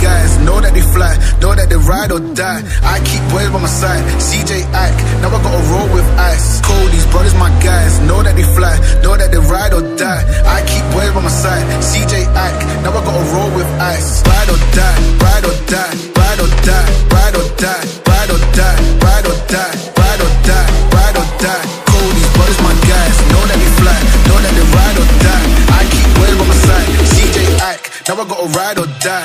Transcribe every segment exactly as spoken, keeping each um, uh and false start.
guys, know that they fly, know that they ride or die. I keep boys by my side, C J Ike, now I gotta roll with ice. Cody's brothers, my guys, know that they fly, know that they ride or die. I keep boys by my side, C J Ike, now I gotta roll with ice. Ride or die, ride or die, ride or die, ride or die, ride or die, ride or die, ride or die, ride or die. Cody's brothers, my guys, know that they fly, know that they ride or die. I keep boys by my side, C J Ike, now I gotta ride or die.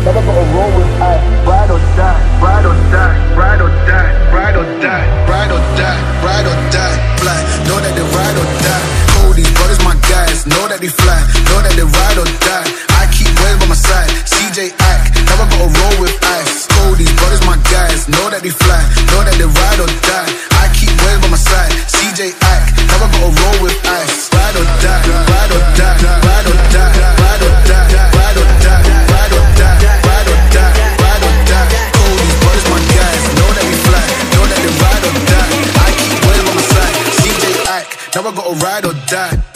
Now I gotta ride or die.